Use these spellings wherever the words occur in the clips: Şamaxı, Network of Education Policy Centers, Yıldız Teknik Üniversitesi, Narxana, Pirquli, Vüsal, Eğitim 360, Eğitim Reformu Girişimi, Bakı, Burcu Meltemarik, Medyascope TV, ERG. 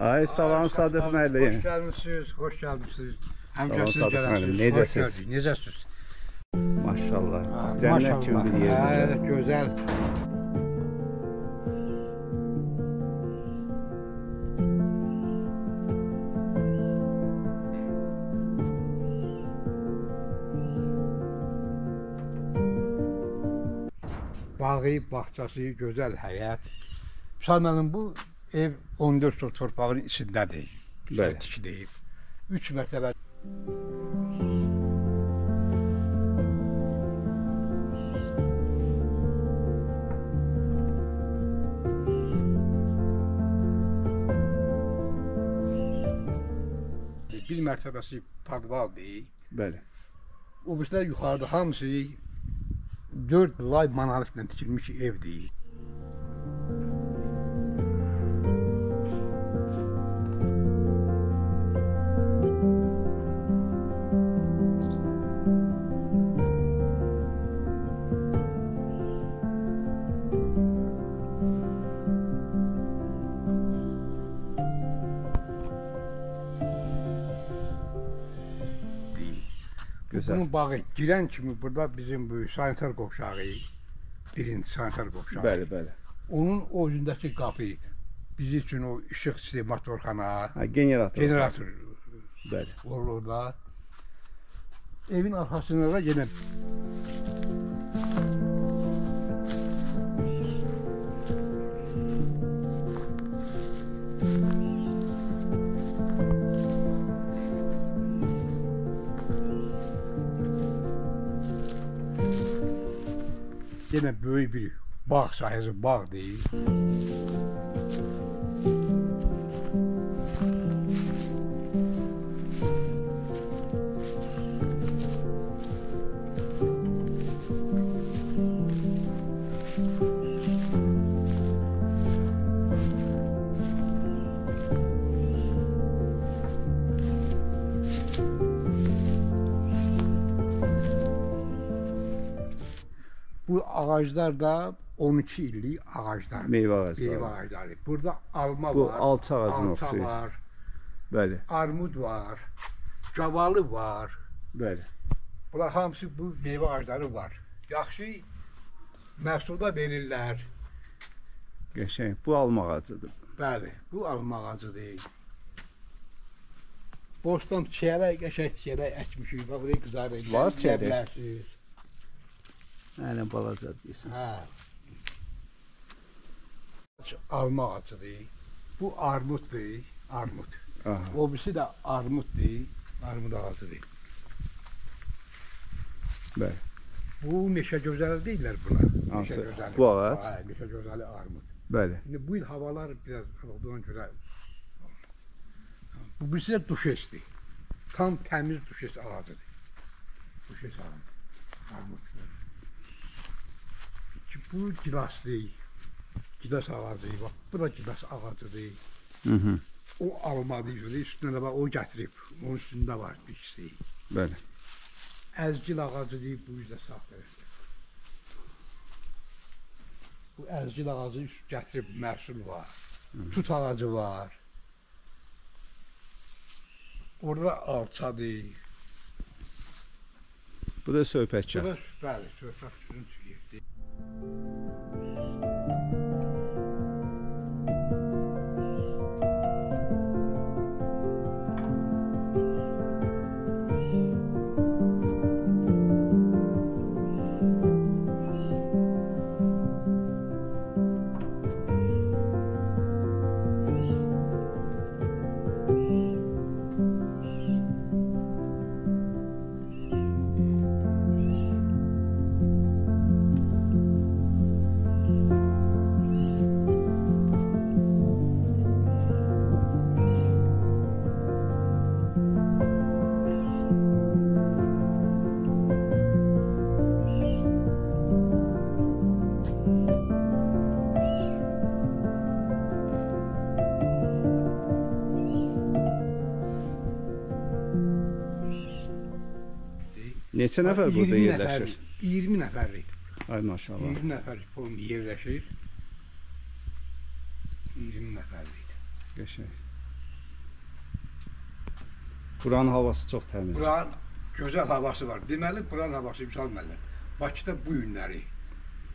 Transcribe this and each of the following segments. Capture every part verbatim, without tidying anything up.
Ay, salam Sadıq müəllim. Hoş gəlmisiniz, hoş gəlmisiniz. Həmçəsiz gələsiniz. Necəsiz? Necəsiz? Maşallah. Cənnət kimi bir yerdir. Gözəl. Bağı, bağçası, gözəl həyat. Müsəlmənin bu ev on dörd sot torpağın içindədir. Güzel tikilib. Üç mərtəbə. Bir mərtəbəsi podvaldır. Bəli. O birisi yuxarıda hamısı dörd lay monolitlə tikilmiş evdir. Bunun bağı giren kimi burada bizim bu sanitar qovşağı, birinci sanitar qovşağı. Bəli, bəli. Onun o üzündəki qapı bizim için o işıq sistemi, motorxana, generator. Generator. Bəli. Olur da. Evin arxasında da yine Yine böyük bir bağ sayısı, bağ değil. Bu ağaclar da on iki illik ağaclar. Meyve ağacları. Meyve ağacları. Burada alma bu var. Bu alça ağacına oxşayır. Alça var. Bəli. Armud var. Cavalı var. Bəli. Bunlar hamısı bu meyve ağacları var. Yaxşı məhsulda verirlər. Geçen bu alma ağacıdır. Bəli. Bu alma ağacıdır. Bostan çiyərək, geçen çiyərək əkmişik. Bax, buraya qızarır. Var çiyərək. Aynen balaca deyirsən. Alma ağacıdır. Bu armuddur. Armud. O birisi də armuddur. Armud ağacıdır. Bəli. Bu meşə gözəli deyirlər buna. Hansı? Bu ağac? Ay, meşə gözəli armud. Bəli. İndi bu il havalar biraz olduğuna görə. Bu birisi də duşesdir. Tam təmiz duşes ağacıdır. Duşes ağacıdır. Armud. Bu gilasdır, gilas ağacıdır, bak, bu da gilas ağacıdır. Hı -hı. O almadı üstüne de bak, o getirip, onun üstünde var bir şey. Böyle. Əzgil ağacıdır, bu yüzden sağ tarafı. Bu əzgil ağacı getirip məhsul var, Hı -hı. tut ağacı var. Orada alçadır. Bu da söhbətçi. Bu da bəli, söhbətçinin yerdir. Neçə nəfər burada yerləşir? iyirmi nəfərlik. Ay maşallah. iyirmi nəfərlik bu yerləşir. iyirmi nəfərlik. Qəşəng. Buranın havası çox təmiz. Buranın gözəl havası var. Deməli, buranın havası misal müəllim. Bakıda bu günləri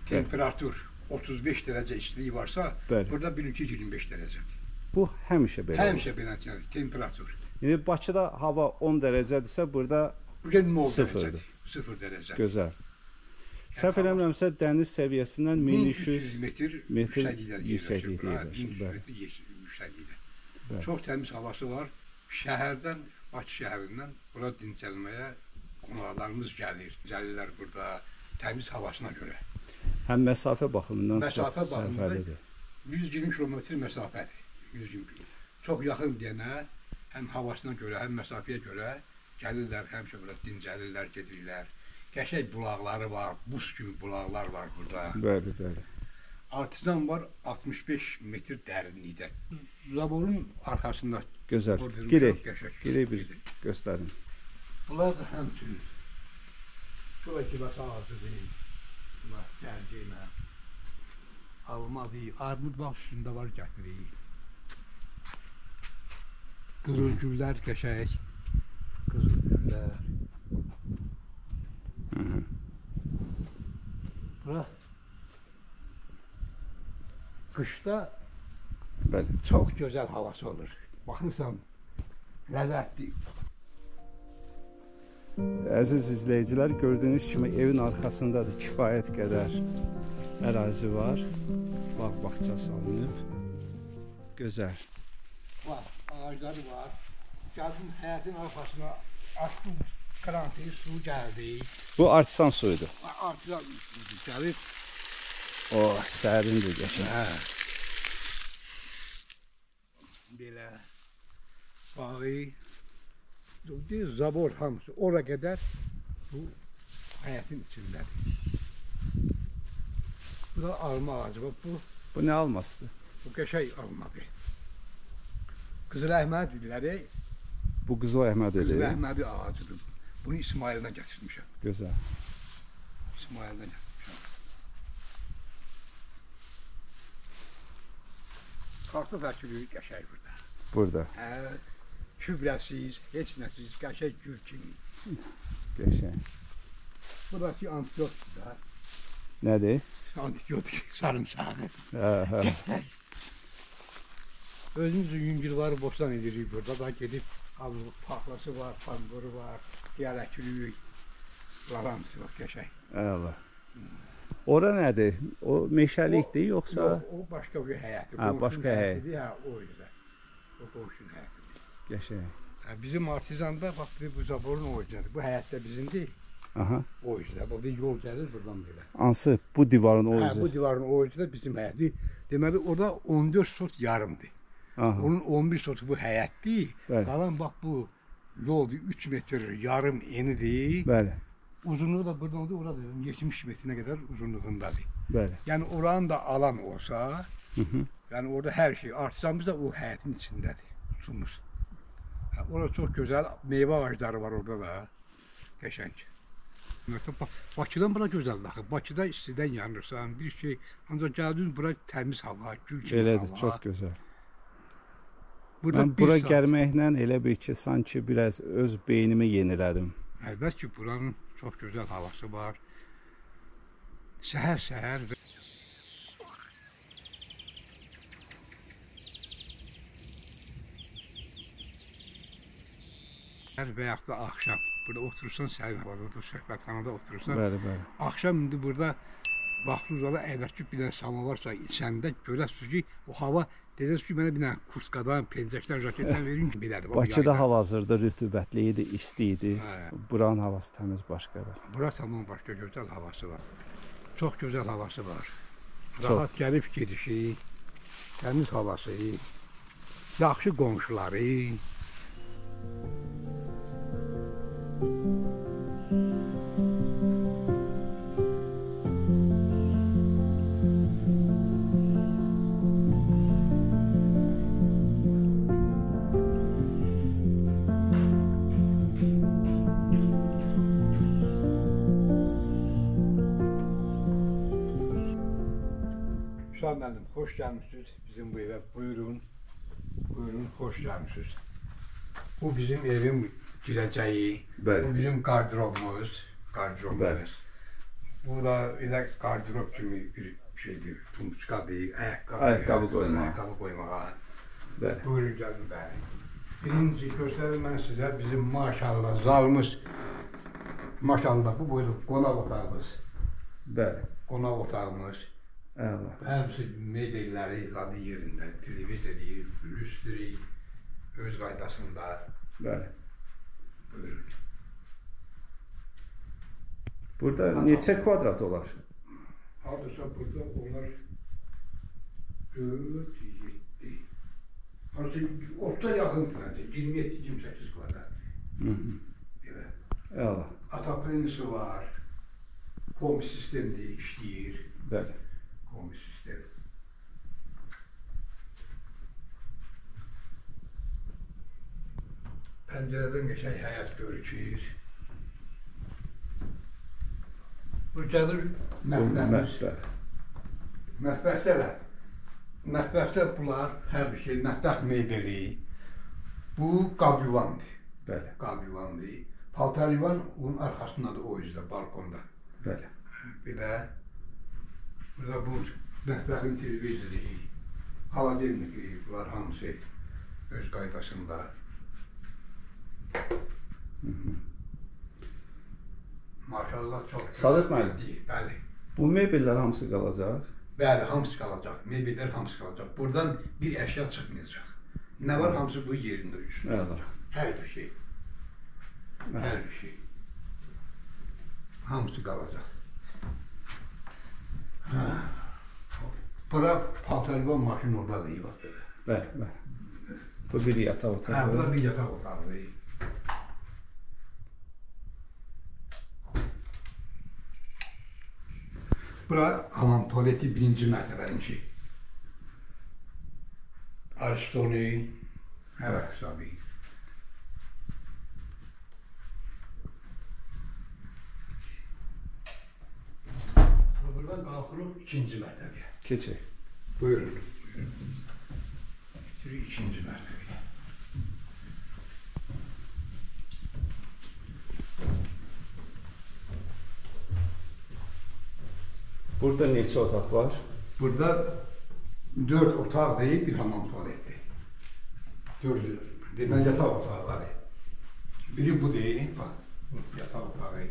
temperatur otuz beş dərəcə istilik varsa, bəli, burada bir iki iyirmi beş dərəcədir. Bu həmişə belə. Həmişə belə temperatur. İndi Bakıda hava on dərəcədirsə, burada sıfırdır. sıfır dərəcə. Gözəl. Səhv eləmirəmsə, dəniz səviyyəsindən min üç yüz metr yüksəklikdə. Çox təmiz havası var. Şəhərdən, Bakı şəhərindən bura dincəlməyə qonaqlarımız gəlir. Gəlirlər burada təmiz havasına görə. Həm məsafə baxımından çox sərfəlidir. yüz iyirmi kilometr məsafədir. Çox yaxın deyənə, həm havasına görə, həm məsafəyə görə gəlirlər, həmişə burada dincəlirlər, gedirlər. Qəşək bulaqları var, buz kimi bulaqlar var burada. Bəli, bəli. Artizan var altmış beş metr dərinlikdə. Zaborun arxasında. Gözəl. Girək, girək bir göstərin. Bunlar da həmçinin. Çox əkibası ağacıdır. Bunlar gərgəymə. Almadır. Armud baxışında var gətirir. Qızıl güllər qəşək. Qızıl güllər. Bura qışda çox gözəl havası olur. Baxırsan, ləzzətli. Əziz izləyicilər, gördüyünüz kimi evin arxasındadır. Kifayət qədər ərazi var. Bağ-bağça salınıb. Gözəl. Bax, ağacları var. Gəldim həyətin arxasına açdım. Kranti, su gəldi. Bu artisan suyudur. Artisan suyudur, gəlib. O, sərindir geçen. Belə bağı, zabor hamısı ora qədər bu həyətin içindədir. Bu da alma ağacı. Bu, bu nə almasıdır? Bu qəşəng almadır. Qızıl Əhməd dilləri. Bu Qızıl Əhməd dilləri. Qızıl Əhməd ağacıdır. Bunu İsmail'den getirmişəm. Gözəl. İsmail'den getirmişəm. Kartı vəkiliyi qəşək burada. Burada? Hə, kübrəsiz, heç nəsiz, qəşək gül kimi. Qəşək. Buradakı antibiyotikdir da. Nədir? Antibiyotik sarımsağı. Özümüzün yüngülvarı boşdan edirik burada. Da gedib paxlası var, pandoru var, diyərəkiliyi, laramsı var qəşək. Allah. Ora nədir? O meşəlikdir yoxsa? O başqa bir həyəti. Başqa həyəti. O yüzden. O qovuşun həyətidir. Qəşəng. Bizim artizanda bu zaborun o yüzdendir. Bu həyətdə bizim deyil. O yüzden. Bu bir yol gəlir buradan belə. Hansı? Bu divarın o yüzden. Bu divarın o yüzden bizim həyəti. Deməli orada on dörd sot yarımdır. Onun on bir sotu bu həyətdir. Qalan bax bu yoldur. üç metr yarım enidir. Bəli. Uzunluğu da buradan oldu, orada yetmiş metrine kadar uzunluğundadır. Böyle. Yani oranın da alan olsa, hı hı, yani orada her şey, artizanımız da o həyətin içindedir, sumuz. Yani orada çok güzel meyve ağacları var orada da, geçen ki. Bakıdan bura güzel daha. Bakıda istiden yanırsan bir şey, ancak geldiğiniz bura temiz hava, gül kimi hava. Elədir, çok güzel. Ben bura gəlməklə elə bir ki, sanki biraz öz beynimi yenilədim. Elbette ki buranın çok güzel havası var. Səhər səhər. Səhər veya da akşam. Burada oturursan sərin havada, söhbətxanada oturursan. Bəli, bəli. Akşam indi burada vaxtı uzara əyləkib bir dənə salma varsa içəndə görəsiniz ki, o hava deyəcəz ki, mənə bir dənə kurskadan, pencəkdən, raketdən verin ki, belədir. Bakıda hava hazırdır, rütubətli idi, isti idi. Buranın havası təmiz başqadır. Bura tamam başqa gözəl havası var. Çox gözəl havası var. Rahat gəlib gedişi, təmiz havası, yaxşı qonşuları. Şuan benim, hoş gelmişsiniz bizim bu eve. Buyurun, buyurun, hoş gelmişsiniz. Bu bizim evin gireceği, evet. Bu bizim gardırobumuz, gardırobumuz. Evet. Bu da yine gardırop gibi bir şeydi, tumuşka değil, ayakkabı, ayakkabı koyma. Ayakkabı koyma. Evet. Buyurun canım ben. Birinci göstereyim ben size bizim maşallah zalımız. Maşallah bu böyle konak otağımız. Evet. Konak otağımız. Evet. Hepsi medyeleri adı yerinde, televizyonu, lüstri, öz kaydasında. Böyle. Buyurun. Burada Anam. Neçe kvadrat olar? Adırsa burada olar dört, yedi. Artık orta yakın kvadrat, yirmi yedi yirmi sekiz kvadrat. Hı hı. Evet. Eyvallah. Ataplenisi var. Kom sistemde işleyir. Böyle. Kom sistemi. Pencereden geçen hayat görüyoruz. Bu cadır mətbəximiz. Mətbəxdə də, mətbəxdə bunlar hər bir şey, mətbəx meyvəli. Bu qabivandır. Bəli. Qabivandır. Paltarivan onun arxasında da o yüzdə, balkonda. Bəli. Bir də, burada bu mətbəxin televizyonu, haladenliyi, bunlar hamısı öz qaydasında. Maşallah çok. Sadık mı? Bəli. Bu mebellər hamısı qalacaq? Bəli, hamısı qalacaq. Mebellər hamısı qalacaq. Buradan bir əşya çıxmayacaq. Nə var hamısı bu yerində üstündə olacaq. Hər bir şey. Hər bir şey. Hamısı qalacaq. Hə. Bura paltarban maşın orada deyib axı. Bəli, bəli. Bu bir yataq otağı. Hə, bu bir yataq otağı. Bura hamam tuvaleti birinci mərtəbənin ki. Aristonu, hər hesabı. Buradan qalxırıq ikinci mərtəbəyə. Keçək. Buyurun. Keçirik ikinci mərtəbəyə. Burada neçə otaq var? Burada dörd otaq deyil, bir hamam tuvaletdir. Dördü, demək yataq otaqları. Biri bu deyil, bax, yataq otağı.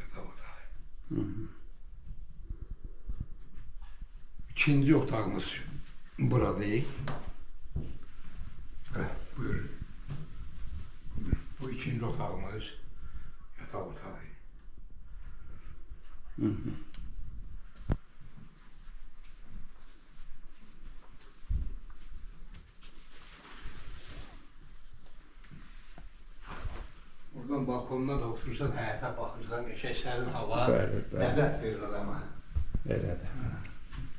Yataq otağı. İkinci otağımız bura deyil. Buyurun. Bu ikinci otağımız yataq otağı. Hı hı. Oradan balkonuna da otursan, həyata baxırsan, geçək sərin hava, ləzzət verir adama. Elədir.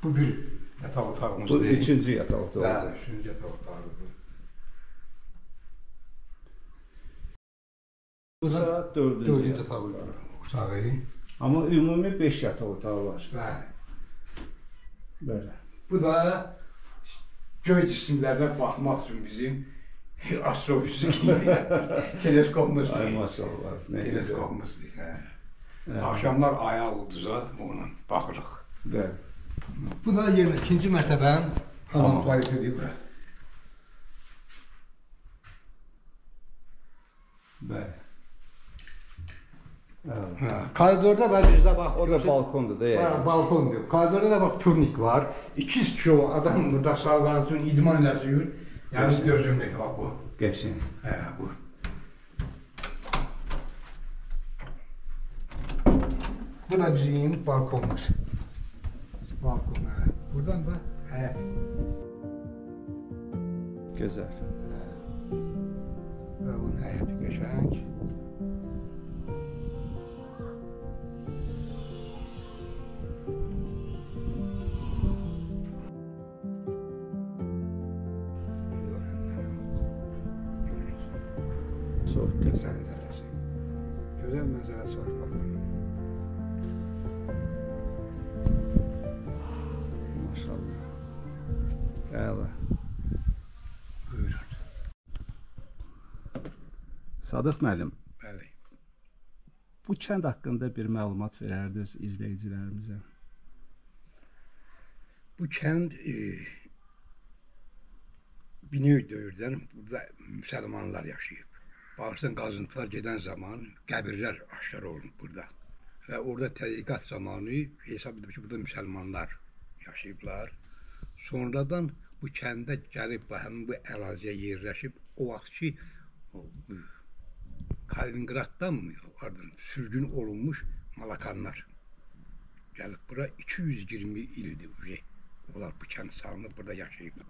Bu bir yataq otağımız değil. Bu üçüncü yataq otağımız. Bəli, üçüncü yataq otağımız. Bu da dördüncü yataq otağı. Ama ümumi beş yataq otağı var. Bəli. Bu da göy cisimlerine bakmak için bizim astrofizik teleskopumuzdur. Ay maşallah. Teleskopumuzdur. Akşamlar aya ulduza ona bakırıq. Bəli. Bu da yeni ikinci mərtəbənin hamam tuvaletidir bura. Bəli. Koridorda da bizde bak, o da balkondu da yani. Balkondu. Koridorda da bak turnik var. İkiz kilo adam burada salgansın, idman yazıyor. Yani dört yüz metre bak bu. Geçsin. He bu. Bu da bizim balkonumuz. Balkon he. Buradan da he. Güzel. Ve bunun hayatı geçen. Çok güzel manzarası. Güzel manzarası var bakalım. Maşallah. Eyvallah. Buyurun. Sadıq müəllim, bəli, bu kənd haqqında bir məlumat verərdiniz izləyicilərimizə? Bu kənd e, bin üç yüz dövrdən burada müsəlmanlar yaşayıb. Bağırsın qazıntılar gedən zaman qəbirlər aşkar olunub burada. Və orada tədqiqat zamanı hesab edib ki, burada müsəlmanlar yaşayıblar. Sonradan bu kəndə gəlib, həmin bu əraziyə yerləşib, o vaxt ki, Kaliningrad'dan mı vardı, sürgün olunmuş Malakanlar gəlib bura, iki yüz iyirmi ildir ucaq. Onlar bu kənd salınıb, burada yaşayıblar.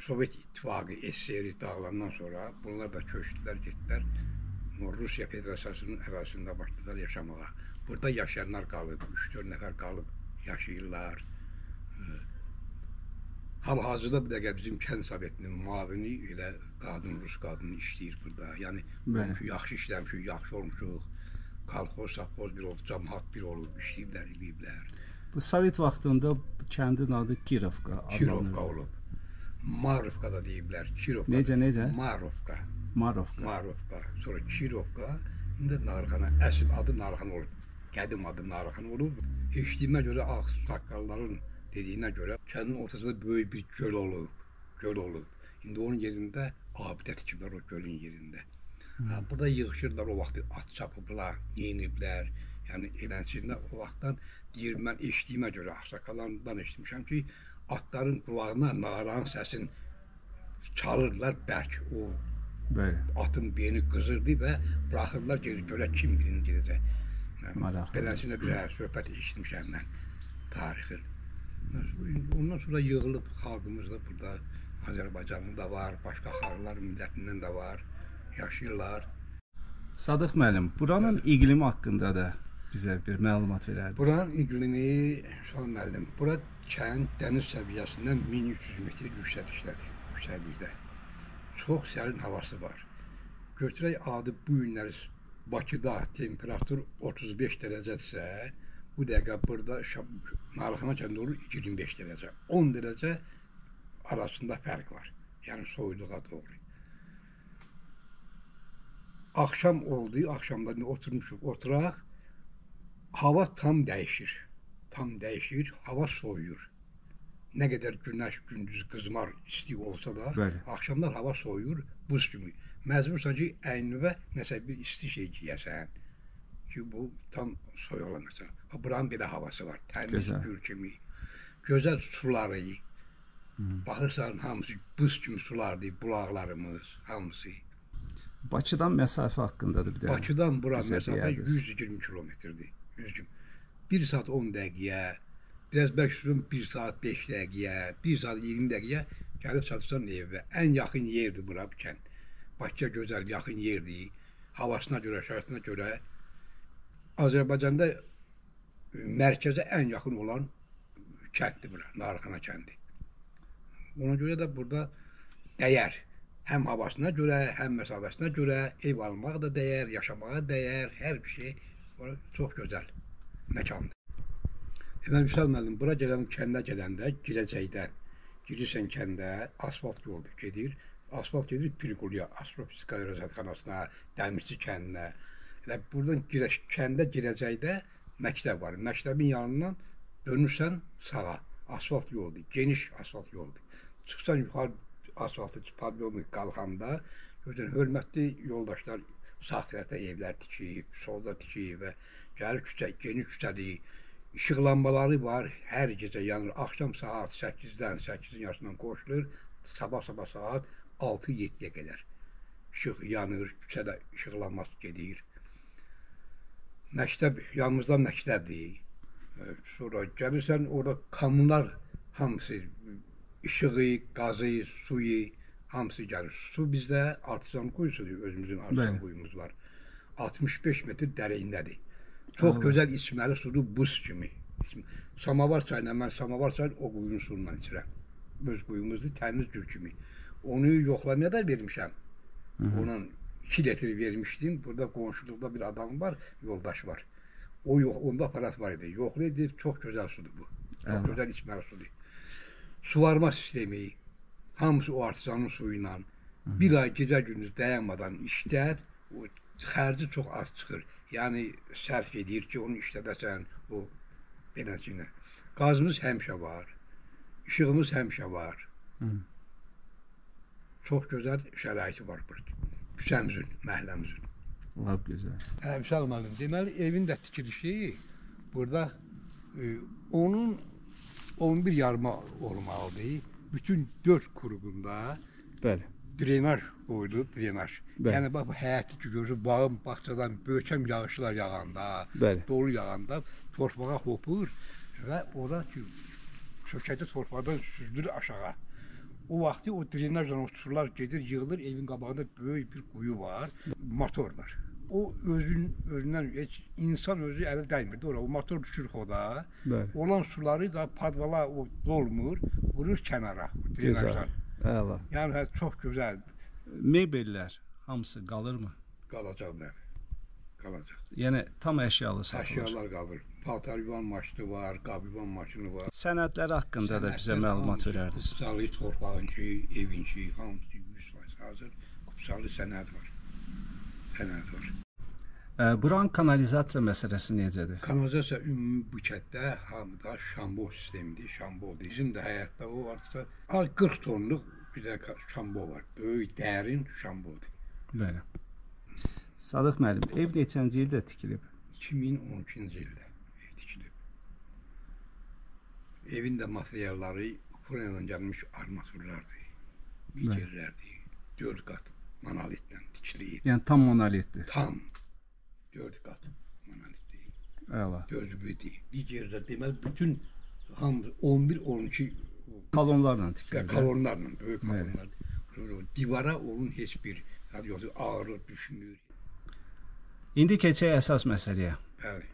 Sovet İttifaqı, SSRİ dağılandan sonra bunlar da köçdülər, getdilər. Rusiya Federasiyasının ərazisində başladılar yaşamağa. Burada yaşayanlar qalıb, üç dörd nəfər qalıb yaşayırlar. Hal-hazırda bir dəqiqə bizim kənd sovetinin müavini ilə qadın, Rus qadını işləyir burada. Yəni, yaxşı işləmişik, yaxşı olmuşuq. Kalxoz, safxoz bir olub, cəmaat bir olub, işləyiblər, eləyiblər. Bu sovet vaxtında kəndin adı Kirovka adlanır. Kirovka olub. Marovka da deyiblər. Necə, necə? Marovka. Marovka. Marovka. Sonra Kirovka, indi Narxana, əsl adı Narxana olub. Qədim adı Narxana olub. Eşliyimə görə ağsaqqalların dediyinə görə kəndin ortasında böyük bir göl olub, göl olub. İndi onun yerində abidə tikiblər o gölün yerində. Ha, burada yığışırlar o vaxt, at çapıblar, yeniblər. Yəni elənçində o vaxtdan deyir, mən eşdiyimə görə, axsaqalarından eşitmişəm ki, atların qulağına naran səsin çalırlar bərk. O Bəli. Atın beyni qızırdı və bıraxırlar geri gölə kim birini gedəcək. Belənçində bir söhbət eşitmişəm mən tarixin. Ondan sonra yığılıb xalqımız da burada, Azərbaycanlı da var, başqa xalqlar millətindən də var, yaşayırlar. Sadıq müəllim, buranın evet. iqlimi haqqında da bizə bir məlumat verərdiniz. Buranın iqlimi, Sadıq müəllim, bura kənd dəniz səviyyəsindən min üç yüz metr yüksəklikdə. Çox sərin havası var. Götürək adı bu günləri Bakıda temperatur otuz beş dərəcədirsə, bu dəqiqə burada Narxana kəndi olur iyirmi beş dərəcə. on dərəcə arasında fərq var. Yəni soyluğa doğru. Axşam oldu, axşamda oturmuşuq, oturaq. Hava tam dəyişir. Tam dəyişir, hava soyuyur. Nə qədər günəş gündüz qızmar isti olsa da, Bəli. Axşamlar hava soyuyur, buz kimi. Məcbursan ki, əynivə nəsə bir isti şey giyəsən. Ki bu tam soyuqla məsələn. Buranın bir də havası var, təmiz gül kimi. Gözəl suları, baxırsan hamısı buz kimi sulardır, bulaqlarımız, hamısı. Bakıdan məsafə haqqındadır bir də. Bakıdan bura məsafə yüz iyirmi kilometrdir. bir saat on dəqiqəyə, biraz bəlkə sürün bir saat beş dəqiqəyə, bir saat iyirmi dəqiqəyə gəlib çatırsan evə. Ən yaxın yerdir bura bu kənd. Bakıya gözəl yaxın yerdir, havasına görə, şərtinə görə. Azərbaycanda mərkəzə ən yaxın olan kənddir bura, Narxana kəndi. Ona görə də burada dəyər, həm havasına görə, həm məsafəsinə görə, ev almağa da dəyər, yaşamağa dəyər, hər bir şey çox gözəl məkandır. Deməli, Vüsal müəllim, bura gələn kəndə gələndə, girəcəkdən, girirsən kəndə, asfalt yoldur, gedir, asfalt gedir Pirquluya, Astrofizika rəsədxanasına, Dəmirçi kəndinə. Elə buradan girək, kəndə girəcəkdə məktəb var. Məktəbin yanından dönürsən sağa, asfalt yoldur, geniş asfalt yoldur. Çıxsan yuxarı asfaltı pavyonu qalxanda, görürsən, hörmətli yoldaşlar sağ tərəfdə evlər tikib, solda tikib və gəlir küçə, geniş küçəlik, işıq lambaları var, hər gecə yanır. Axşam saat səkkizdən, səkkizin yarısından qoşulur, sabah-sabah saat altı yeddiyə qədər. İşıq yanır, küçədə işıqlanması gedir. Məktəb, yanımızda məktəbdir. Sonra gəlirsən, orada kommunlar hamısı, işığı, qazı, suyu, hamısı gəlir. Su bizdə artizan quyusudur, özümüzün artizan quyumuz var. altmış beş metr dəriyindədir. Çox gözəl içməli sudur, buz kimi. Samavar çayına, mən samavar çayına o quyunun suyundan içirəm. Öz quyumuzdur, təmiz gül kimi. Onu yoxlamaya da vermişəm. Onun iki litr vermişdim. Burada qonşuluqda bir adam var, yoldaş var. O yox, onda aparat var idi. Yoxlu idi, çox gözəl sudur bu. Çox Aha. gözəl içməli sudur. Suvarma sistemi, hamısı o artizanın suyuyla. Bir ay gecə gündüz dayanmadan işlət, xərci çox az çıxır. Yəni, sərf edir ki, onu işləməsən, o beləsinə. Qazımız həmişə var, işığımız həmişə var. Çox gözəl şəraiti var burada. Küsəmizin, məhləmizin. Lab gözəl. Əmsal müəllim, deməli, evin də tikilişi burada onun on bir yarma olmalıdır. Bütün dörd qrupunda drenaj qoyulub, drenaj. Yəni, bax, həyəti ki, görürsün, bağım, bağçadan böyükəm yağışlar yağanda, dolu yağanda torpağa hopur və orada ki, çökədə torpaqdan süzdür aşağı. O vaxtı o drenajdan o sular gedir, yığılır, evin qabağında böyük bir quyu var, motorlar. O özündən, insan özü əli dəymir, o motor düşür xoda, olan suları da padvala dolmur, vurur kənara, drenajdan. Yəni, çox gözəldir. Mebellər hamısı qalır mı? Qalacaq, bəli, qalacaq. Yəni, tam əşyalı satılır? Əşyalar qalır. Paltarıvan maşını var, qabivan maşını var. Sənədləri haqqında da bizə məlumat verərdiniz. Qupsalı torpağın ki, evin ki, hamısı yüz faiz hazır, qupsalı sənəd var. Sənəd var. Buranın kanalizasiya məsələsi necədir? Kanalizasiya ümumi bu kətdə hamıda şambol sistemidir, şambol. Bizim də həyatda o varsa, qırx tonluq bir də şambol var. Böyük, dərin şamboldur. Bəli. Sadıq müəllim, ev neçənci ildə tikilib? iki min on ikinci ildə ev tikilib. Evin də materialları Ukraynadan gəlmiş armaturlardır, migerlərdir, dörd qat monolitdən tikilib. Yəni tam monolitdir? Tam. Dörd qat monolit deyil, dördübü deyil. Digərdə deməli, bütün on bir on iki kolonlarla tikilir. Kolonlarla, böyük kolonlarla. Divara onun heç bir ağırlıq düşmür. İndi keçək əsas məsələyə. Bəli.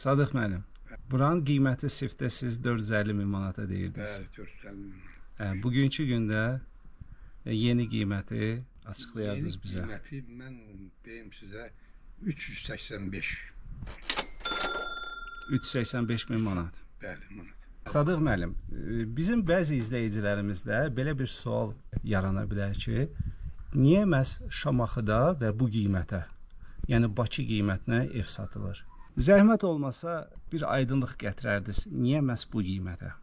Sadıq müəllim, buranın qiyməti siftə siz dörd yüz əlli min manata deyirdiniz. Bəli, dörd yüz əlli min manata. Bugünkü gündə yeni qiyməti açıqlayardınız bizə. Yeni qiyməti mən deyim sizə, üç yüz səksən beş min manat. Bəli, manat. Sadıq müəllim, bizim bəzi izləyicilərimizdə belə bir sual yarana bilər ki, niyə məhz Şamaxıda və bu qiymətə, yəni Bakı qiymətinə ev satılır? Zəhmət olmasa bir aydınlıq gətirərdiniz, niyə məhz bu qiymətə?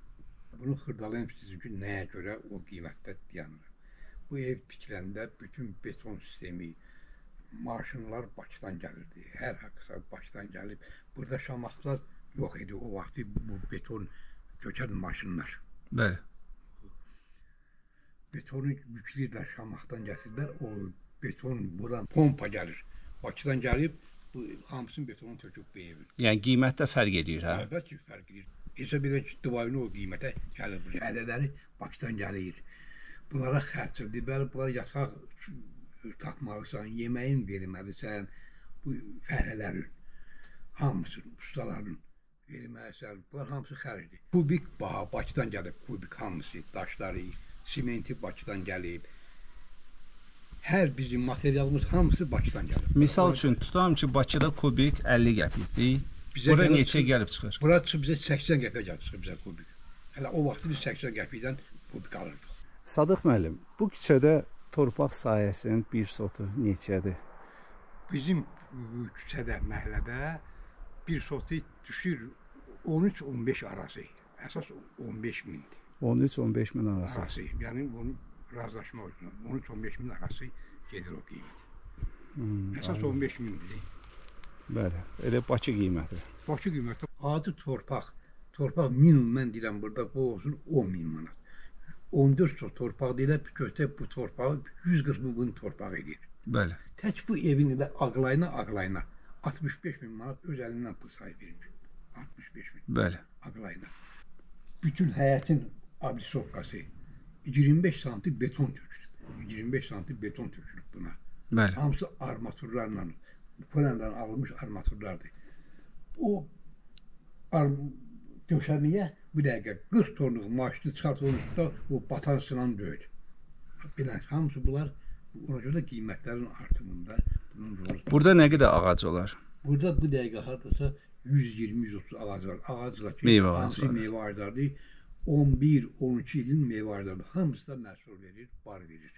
Bunu xırdalayım sizin ki, nəyə görə o qiymətdə dayanır? Bu ev tikiləndə bütün beton sistemi, maşınlar Bakıdan gəlirdi, hər haqsa Bakıdan gəlib. Burada Şamaxılar yox idi o vaxtı, bu beton köçən maşınlar. Bəli. Betonu yükləyirlər, Şamaxıdan gətirdilər, o beton buradan pompa gəlir. Bakıdan gəlib, hamısının betonu töküb bu evin. Yəni qiymətdə fərq edir, hə? Əlbət ki, fərq edir. Heçə bir divayını o qiymətə gəlir. Ələləri Bakıdan gəlir. Bunlara xərcdir, bəli, bunlara yasaq tapmalısan, yeməyin verməlisən, bu fərələrin, hamısının, ustaların verməlisən, bunlar hamısı xərcdir. Kubik Bakıdan gəlib, kubik hamısı, daşları, simenti Bakıdan gəlib, hər bizim materialımız hamısı Bakıdan gəlib. Misal üçün, tutam ki, Bakıda kubik əlli qəpikdir, bura neçə gəlib çıxır? Bura bizə səksən qəpikə gəlib çıxır bizə kubik. Hələ o vaxt biz səksən qəpikdən kubik alırdıq. Sadıq müəllim, bu küçədə torpaq sayəsinin bir sotu neçədir? Bizim küçədə, məhlədə bir sotu düşür on üç on beş arası. Əsas on beş mindir. on üç on beş min arası. Yəni, onun razılaşma olsun. on üç on beş min arası gedir o qiymət. Əsas on beş mindir. Bəli, elə Bakı qiyməti. Bakı qiyməti. Adi torpaq. Torpaq minimum, mən deyirəm, burada qoğulsun on min manat. on dörd sot torpaq deyilə, köhtək bu torpağı yüz qırx min torpaq edir. Bəli. Tək bu evin ilə ağlayına, ağlayına altmış beş min manat öz əlimdən bu sayı vermiş. altmış beş min. Bəli. Ağlayına. Bütün həyətin abrisovkası iyirmi beş santim beton tökülür. iyirmi beş santim beton tökülür buna. Bəli. Hamısı armaturlarla, Ukraynadan alınmış armaturlardır. O döşəmiyə bir dəqiqə qırx tonluq maşını çıxartılmışda o batan sınan böyük. Bilən, hamısı bunlar ona görə də qiymətlərin artımında bunun rolu. Burada nə qədər ağac olar? Burada bu dəqiqə haradasa yüz iyirmi yüz otuz ağac var. Ağaclar ki, hamısı meyvə ağaclardır. on bir on iki ilin meyvə ağaclardır. Hamısı da məhsul verir, bar verir.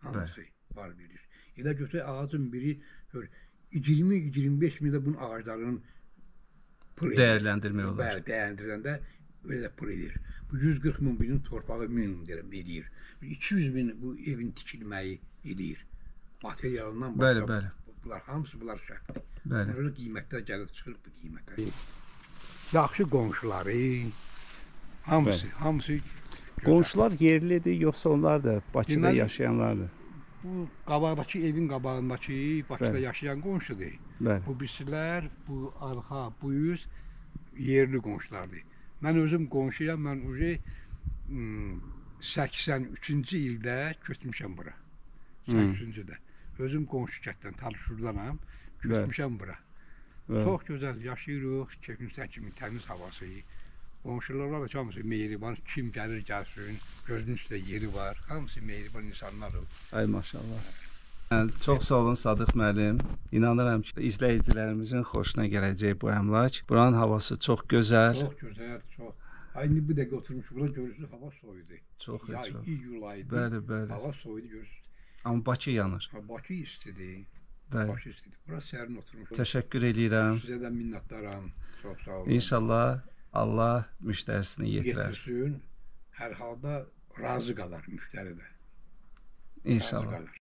Hamısı bar verir. İlaç olsa ağzın biri böyle yirmi yirmi beş milyon bunun ağızlarının değerlendirme olur. Değerlendiren de öyle de pul edir. Bu yüz qırx min bunun torpağı minimum derim edir. iki yüz min bu evin tikilməyi edir. Materialından böyle böyle. Bunlar hamısı bunlar şart. Böyle qiymətlər gəlir çıxır bu qiymətə. Yaxşı qonşuları hamısı, hamısı qonşular yerlidir yoxsa onlar da Bakıda yaşayanlardır? Bu qabaqdakı evin qabağındakı Bakıda yaşayan qonşudur. Bu birisilər, bu arxa, bu yüz yerli qonşulardır. Mən özüm qonşuyam, mən uca səksən üçüncü ildə köçmüşəm bura. səksən üçüncüdə. Özüm qonşu kətdən tanışırdanam, köçmüşəm bura. Çox gözəl yaşayırıq, keyfimizdən kimi təmiz havası. Qonşularla da hamısı mehriban, kim gəlir gəlsin, gözünün üstə yeri var. Hamısı mehriban insanlardır. Ay maşallah. Çox sağ olun Sadıq müəllim. İnanıram ki, izləyicilərimizin xoşuna gələcək bu əmlak. Buranın havası çox gözəl. Çox gözəl, çox. Aynı bu dəqiqə oturmuş bura görürsünüz, hava soyudu. Çox, ya, çox. İyul ayı. Bəli, bəli. Hava soyudu görürsünüz. Amma Bakı yanır. Ha, Bakı istidir. Bəli. Bakı istidir. Bura sərin oturmuş. Təşəkkür edirəm. Sizə də minnətdaram. Çox sağ olun. İnşallah Allah müştərisini yetirər. Yetirsin. Hər halda razı qalar müştəri də. İnşallah.